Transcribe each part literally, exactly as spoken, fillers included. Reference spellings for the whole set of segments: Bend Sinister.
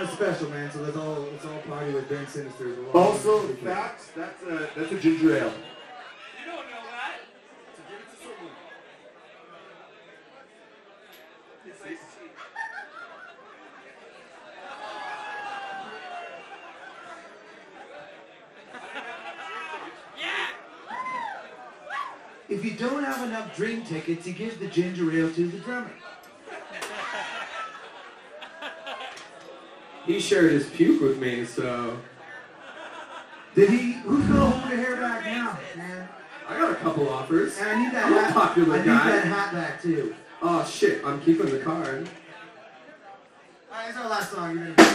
have a special, man, so let's all, let's all party with Bend Sinister as well. Also, facts, that's a, that's a ginger ale. You don't know that. So give it to someone. It's ice tea. If you don't have enough drink tickets, you give the ginger ale to the drummer. He shared his puke with me, so... Did he... Who's gonna hold your hair back now, man? I got a couple offers. And I need that I'm hat. Popular I need guy. That hat back, too. Oh, shit. I'm keeping the card. All right, it's our last song. You're gonna...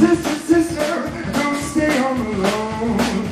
Sister, sister, don't stay home alone.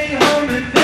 stay home and